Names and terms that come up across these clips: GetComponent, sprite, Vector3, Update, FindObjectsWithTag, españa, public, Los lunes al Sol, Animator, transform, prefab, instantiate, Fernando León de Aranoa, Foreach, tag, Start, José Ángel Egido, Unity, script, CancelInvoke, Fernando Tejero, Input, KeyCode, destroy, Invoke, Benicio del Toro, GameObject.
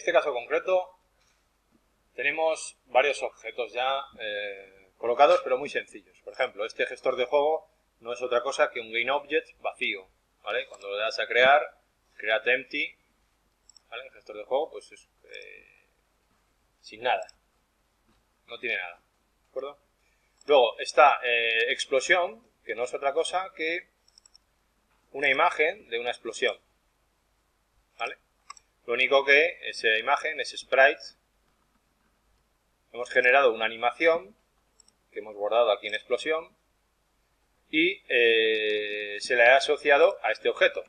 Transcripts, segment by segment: este caso concreto tenemos varios objetos ya colocados, pero muy sencillos. Por ejemplo, este gestor de juego no es otra cosa que un GameObject vacío, ¿vale? Cuando le das a crear, create empty, ¿vale? El gestor de juego pues es sin nada, no tiene nada, ¿de acuerdo? Luego está explosión, que no es otra cosa que una imagen de una explosión, ¿vale? Lo único que esa imagen es sprite. Hemos generado una animación que hemos guardado aquí en explosión y se la he asociado a este objeto.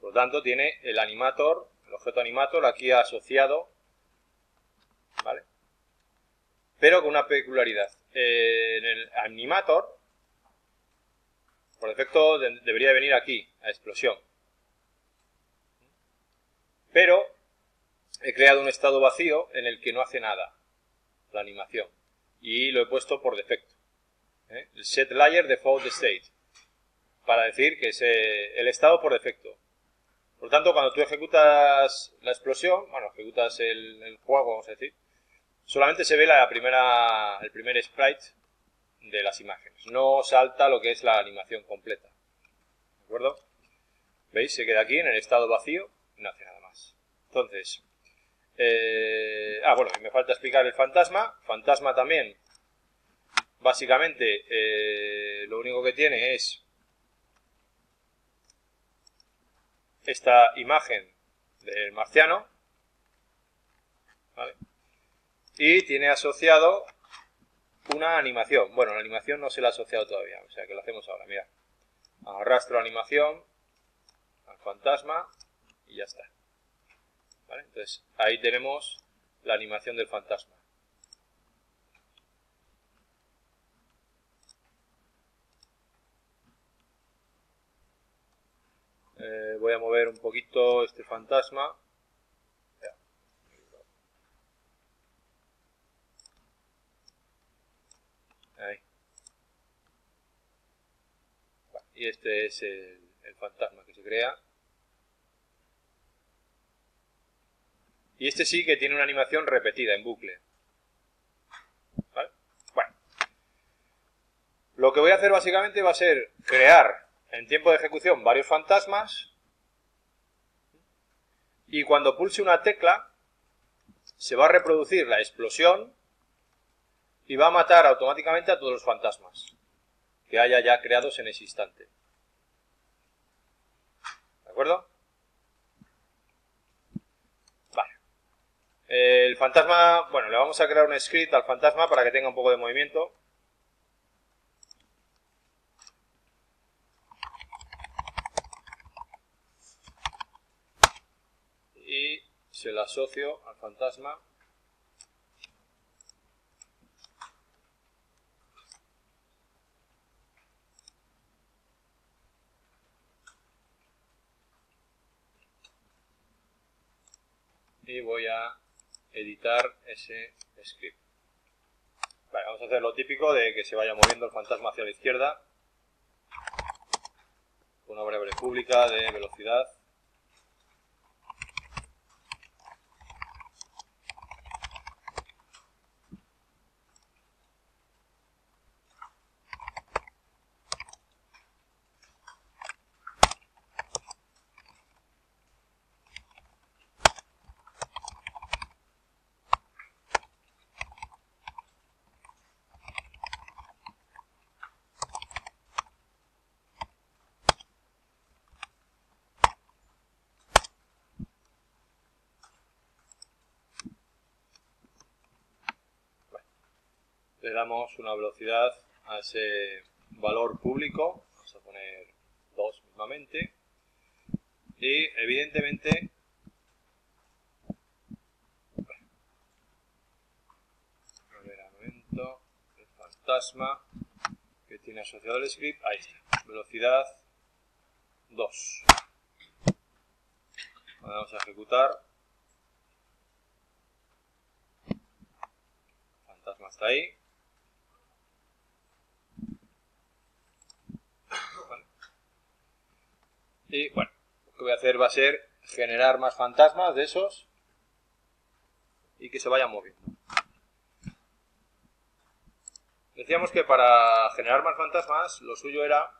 Por lo tanto, tiene el animator, el objeto animator aquí asociado, ¿vale? Pero con una peculiaridad. En el animator, por defecto, debería venir aquí, a explosión. Pero he creado un estado vacío en el que no hace nada la animación. Y lo he puesto por defecto. El set layer default state. Para decir que es el estado por defecto. Por lo tanto, cuando tú ejecutas la explosión, bueno, ejecutas el juego, vamos a decir, solamente se ve el primer sprite de las imágenes. No salta lo que es la animación completa. ¿De acuerdo? ¿Veis? Se queda aquí en el estado vacío y no hace nada más. Entonces, bueno, me falta explicar el fantasma. Fantasma también, básicamente, lo único que tiene es esta imagen del marciano, ¿vale? Y tiene asociado una animación. Bueno, la animación no se la ha asociado todavía, o sea que lo hacemos ahora, mirad. Arrastro animación al fantasma y ya está. ¿Vale? Entonces, ahí tenemos la animación del fantasma. Voy a mover un poquito este fantasma. Ahí. Y este es el fantasma que se crea. Y este sí que tiene una animación repetida, en bucle. ¿Vale? Bueno. Lo que voy a hacer básicamente va a ser crear en tiempo de ejecución varios fantasmas. Y cuando pulse una tecla, se va a reproducir la explosión y va a matar automáticamente a todos los fantasmas que haya ya creados en ese instante. ¿De acuerdo? El fantasma, bueno, le vamos a crear un script al fantasma para que tenga un poco de movimiento. Y se la asocio al fantasma. Y voy a editar ese script. Vale, vamos a hacer lo típico de que se vaya moviendo el fantasma hacia la izquierda. Una variable pública de velocidad. Le damos una velocidad a ese valor público, vamos a poner 2 mismamente, y evidentemente el fantasma que tiene asociado el script, ahí está, velocidad 2. Vamos a ejecutar, el fantasma está ahí. Y bueno, lo que voy a hacer va a ser generar más fantasmas de esos y que se vaya moviendo. Decíamos que para generar más fantasmas lo suyo era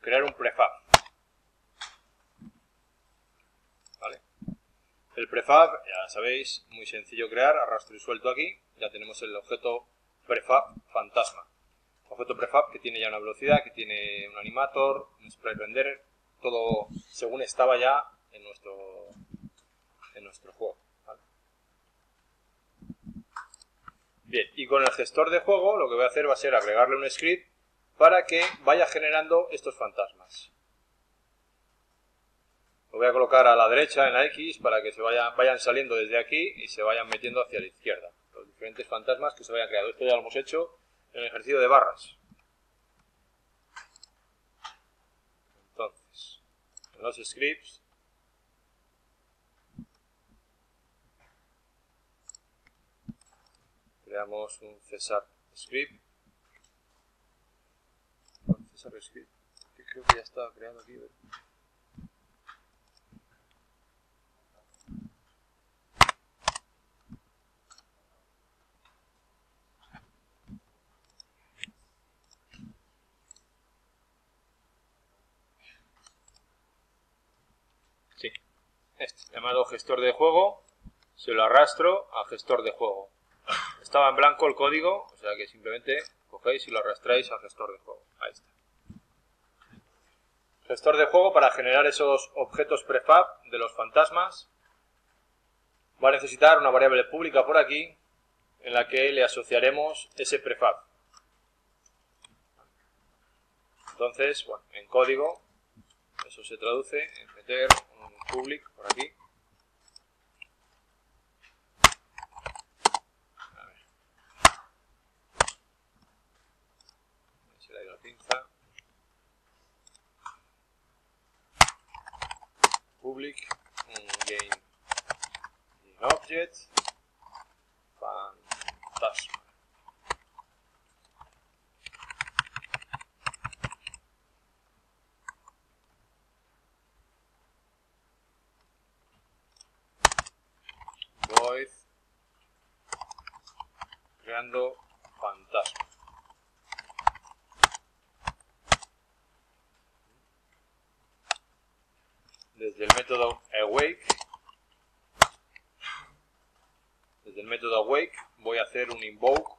crear un prefab. ¿Vale? El prefab, ya sabéis, muy sencillo crear, arrastro y suelto aquí, ya tenemos el objeto prefab fantasma. Objeto prefab que tiene ya una velocidad, que tiene un animator, un sprite render, todo según estaba ya en nuestro juego. ¿Vale? Bien, y con el gestor de juego lo que voy a hacer va a ser agregarle un script para que vaya generando estos fantasmas. Lo voy a colocar a la derecha en la X para que se vayan saliendo desde aquí y se vayan metiendo hacia la izquierda. Los diferentes fantasmas que se vayan creando. Esto ya lo hemos hecho en el ejercicio de barras. Entonces, en los scripts. Creamos un Cesar script. Cesar script. Que creo que ya está creado aquí. ¿Verdad? Este, llamado gestor de juego, se lo arrastro a gestor de juego. Estaba en blanco el código, o sea que simplemente cogéis y lo arrastráis a gestor de juego. Ahí está. Gestor de juego para generar esos objetos prefab de los fantasmas. Va a necesitar una variable pública por aquí en la que le asociaremos ese prefab. Entonces, bueno, en código eso se traduce en meter un public por aquí. A ver. Se le ha ido la pinza. Public GameObject Fantasma. Creando fantasma. Desde el método awake, voy a hacer un invoke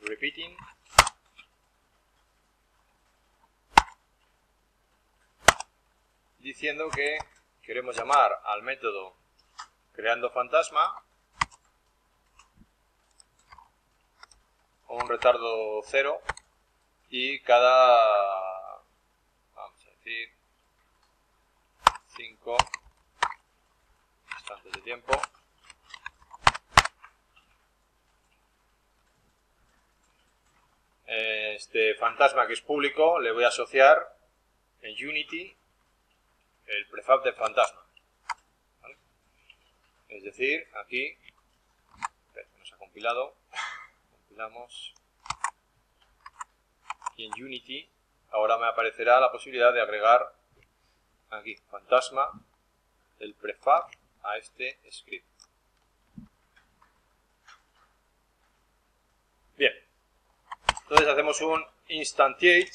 repeating diciendo que queremos llamar al método creando fantasma un retardo 0 y cada, vamos a decir, 5 instantes de tiempo este fantasma que es público le voy a asociar en Unity el prefab del fantasma. ¿Vale? Es decir, aquí nos ha compilado. Y en Unity ahora me aparecerá la posibilidad de agregar aquí fantasma del prefab a este script. Bien, entonces hacemos un instantiate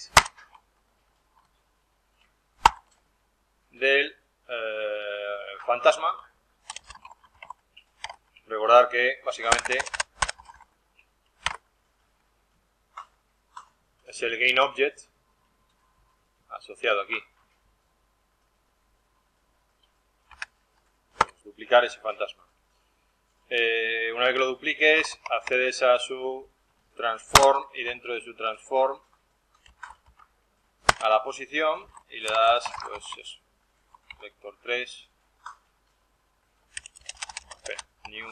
del fantasma. Recordar que básicamente es el GameObject asociado aquí. Vamos a duplicar ese fantasma. Una vez que lo dupliques, accedes a su transform y dentro de su transform a la posición y le das, pues eso, Vector3, new.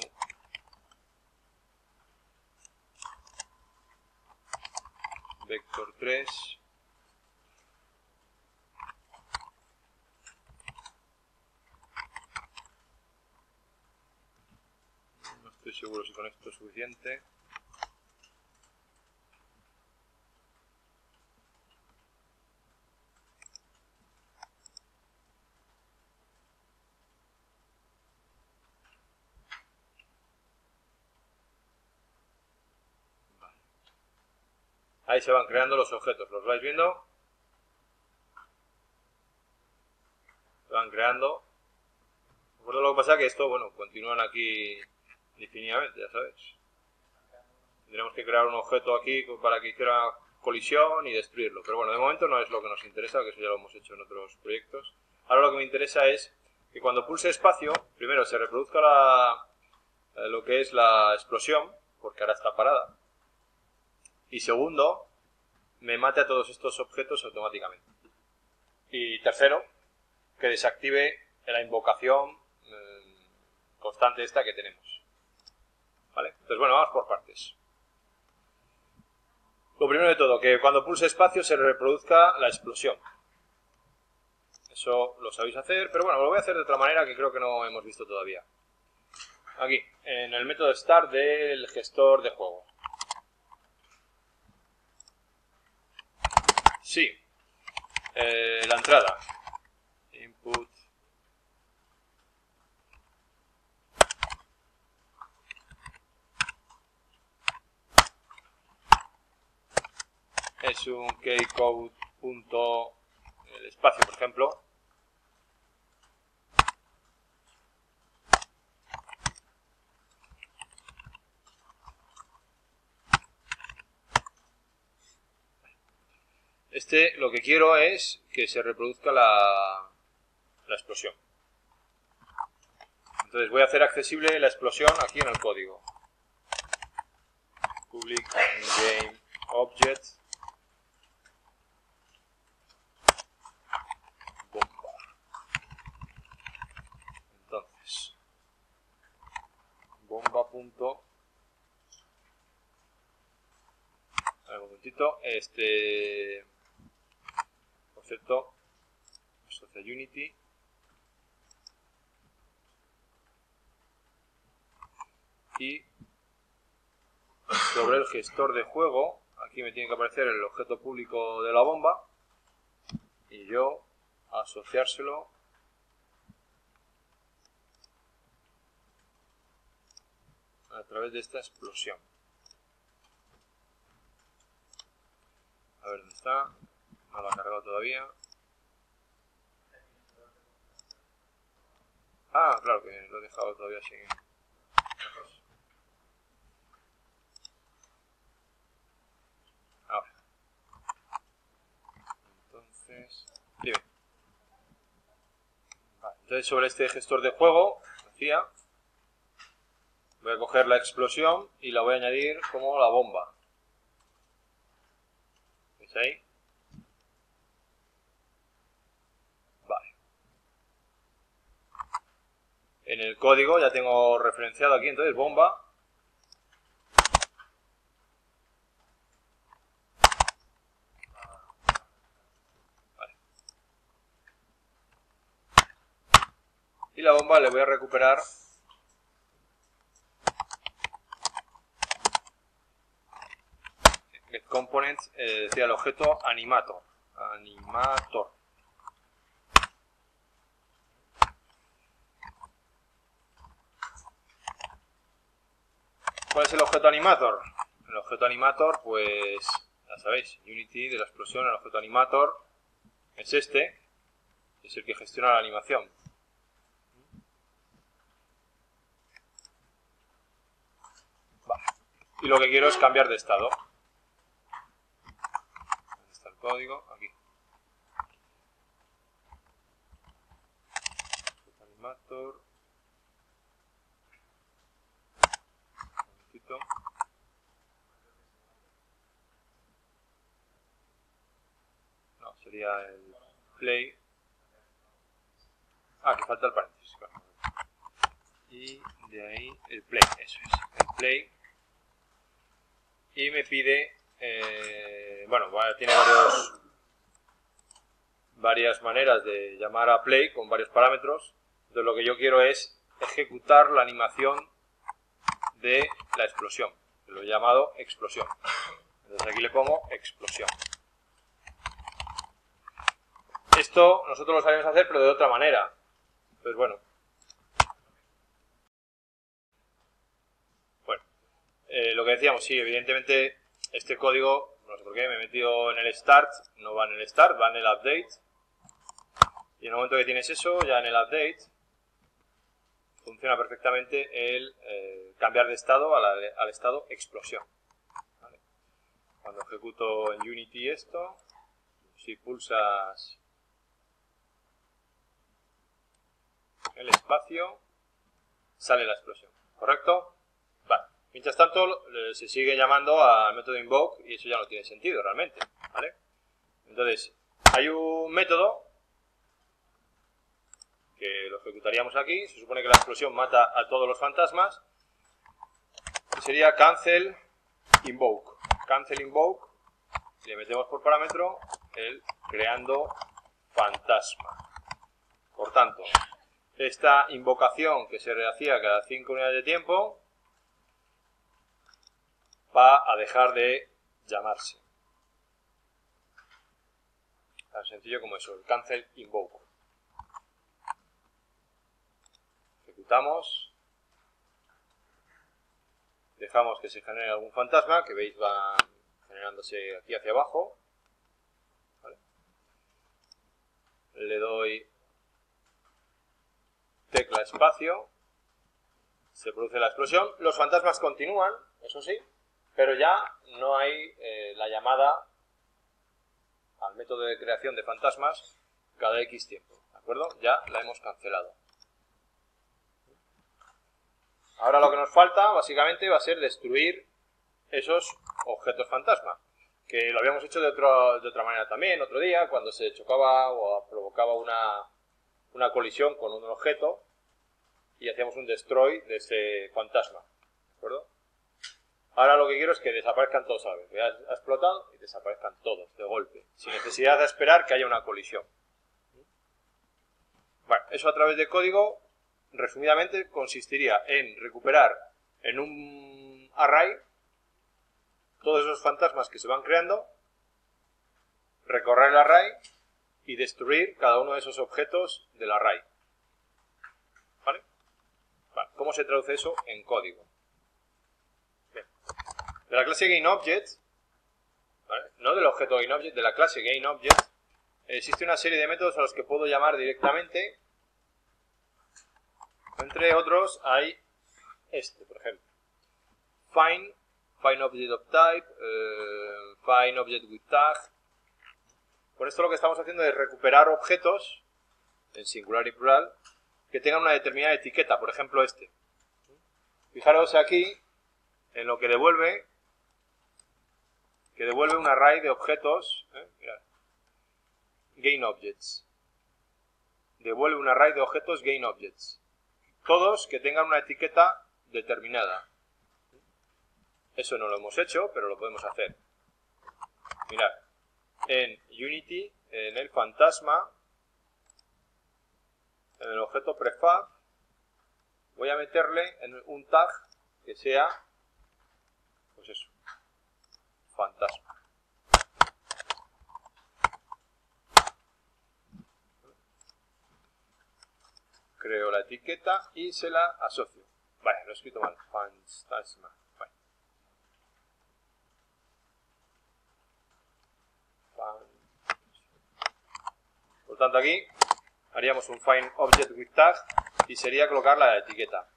Vector3 no estoy seguro si con esto es suficiente. Ahí se van creando los objetos, ¿los vais viendo? Se van creando. Recuerdo lo que pasa que esto, bueno, continúan aquí indefinidamente, ya sabéis. Tendremos que crear un objeto aquí para que hiciera colisión y destruirlo. Pero bueno, de momento no es lo que nos interesa, que eso ya lo hemos hecho en otros proyectos. Ahora lo que me interesa es que cuando pulse espacio, primero se reproduzca lo que es la explosión, porque ahora está parada. Y segundo, me mate a todos estos objetos automáticamente. Y tercero, que desactive la invocación constante esta que tenemos. ¿Vale? Entonces, bueno, vamos por partes. Lo primero de todo, que cuando pulse espacio se reproduzca la explosión. Eso lo sabéis hacer, pero bueno, lo voy a hacer de otra manera que creo que no hemos visto todavía. Aquí, en el método Start del gestor de juego. Sí, la entrada. Input. Es un KeyCode punto el espacio, por ejemplo. Este lo que quiero es que se reproduzca la explosión. Entonces voy a hacer accesible la explosión aquí en el código. Public GameObject. Entonces, bomba. A ver, un momentito. Concepto asocia Unity. Y sobre el gestor de juego, aquí me tiene que aparecer el objeto público de la bomba. Y yo asociárselo a través de esta explosión. A ver dónde está. No lo ha cargado todavía. Ah, claro que lo he dejado todavía sin. Ahora. Entonces. Dime. Vale, entonces sobre este gestor de juego, decía, voy a coger la explosión y la voy a añadir como la bomba. ¿Veis ahí? En el código ya tengo referenciado aquí, entonces, bomba. Vale. Y la bomba le voy a recuperar GetComponent, decía el objeto Animator. ¿Cuál es el objeto Animator? El objeto Animator, pues, ya sabéis, Unity de la explosión, el objeto Animator es este, es el que gestiona la animación. Vale. Y lo que quiero es cambiar de estado. ¿Dónde está el código? Aquí. Objeto Animator. No, sería el play. Ah, que falta el paréntesis, claro. Y de ahí el play, eso es, el play. Y me pide, bueno, tiene varias maneras de llamar a play con varios parámetros. Entonces lo que yo quiero es ejecutar la animación de la explosión, lo he llamado explosión. Entonces aquí le pongo explosión. Esto nosotros lo sabemos hacer, pero de otra manera. Entonces, bueno, lo que decíamos, sí, evidentemente este código no sé por qué, me he metido en el Start, no va en el Start, va en el Update. Y en el momento que tienes eso, ya en el Update, funciona perfectamente el cambiar de estado al estado explosión. ¿Vale? Cuando ejecuto en Unity esto, si pulsas el espacio, sale la explosión, ¿correcto? Vale. Mientras tanto, se sigue llamando al método invoke y eso ya no tiene sentido realmente, ¿vale? Entonces, hay un método que lo ejecutaríamos aquí. Se supone que la explosión mata a todos los fantasmas. Sería CancelInvoke. CancelInvoke, le metemos por parámetro el creando fantasma. Por tanto, esta invocación que se rehacía cada 5 unidades de tiempo va a dejar de llamarse. Tan sencillo como eso, el CancelInvoke. Ejecutamos, dejamos que se genere algún fantasma, que veis va generándose aquí hacia abajo, ¿vale? Le doy tecla espacio, se produce la explosión, los fantasmas continúan, eso sí, pero ya no hay la llamada al método de creación de fantasmas cada X tiempo, ¿de acuerdo? Ya la hemos cancelado. Ahora lo que nos falta, básicamente, va a ser destruir esos objetos fantasma, que lo habíamos hecho de otra manera también, otro día, cuando se chocaba o provocaba una colisión con un objeto y hacíamos un destroy de ese fantasma, ¿de acuerdo? Ahora lo que quiero es que desaparezcan todos a la vez, ha explotado y desaparezcan todos de golpe, sin necesidad de esperar que haya una colisión. Bueno, eso a través de código, resumidamente, consistiría en recuperar en un array todos esos fantasmas que se van creando, recorrer el array y destruir cada uno de esos objetos del array. ¿Vale? Vale. ¿Cómo se traduce eso en código? Bien. De la clase GameObject, ¿vale? No del objeto GameObject, de la clase GameObject, existe una serie de métodos a los que puedo llamar directamente. Entre otros hay este, por ejemplo, FindObjectOfType, FindObjectsWithTag. Con esto lo que estamos haciendo es recuperar objetos, en singular y plural, que tengan una determinada etiqueta, por ejemplo este. Fijaros aquí en lo que devuelve un array de objetos, mirad, GameObjects. Devuelve un array de objetos GameObjects. Todos que tengan una etiqueta determinada. Eso no lo hemos hecho, pero lo podemos hacer. Mirad, en Unity, en el fantasma, en el objeto prefab, voy a meterle un tag que sea, pues eso, fantasma. Creo la etiqueta y se la asocio. Vale, lo he escrito mal. Fantasma. Vale. Por tanto, aquí haríamos un FindObjectWithTag y sería colocar la etiqueta.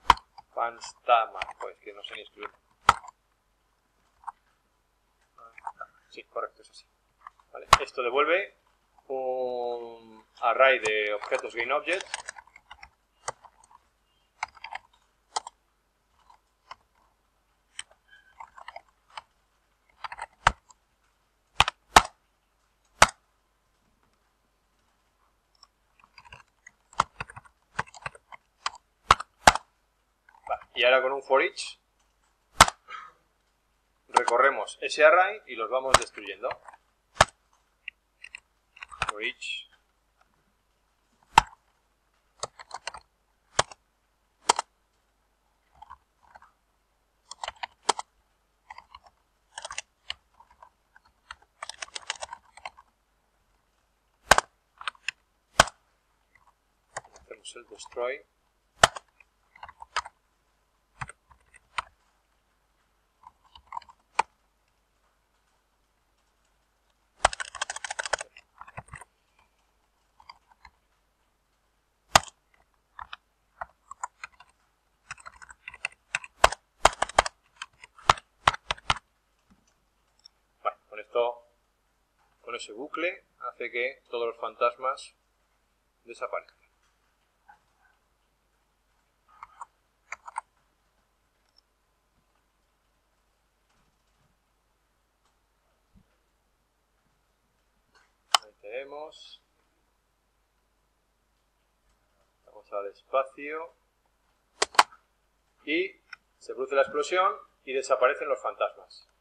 Fantasma. Pues que no sé ni escribir. Sí, correcto, es así. Vale. Esto devuelve un array de objetos GameObject. Y ahora con un for each recorremos ese array y los vamos destruyendo. For each. Hacemos el destroy. ese bucle hace que todos los fantasmas desaparezcan. Ahí tenemos. Vamos al espacio. Y se produce la explosión y desaparecen los fantasmas.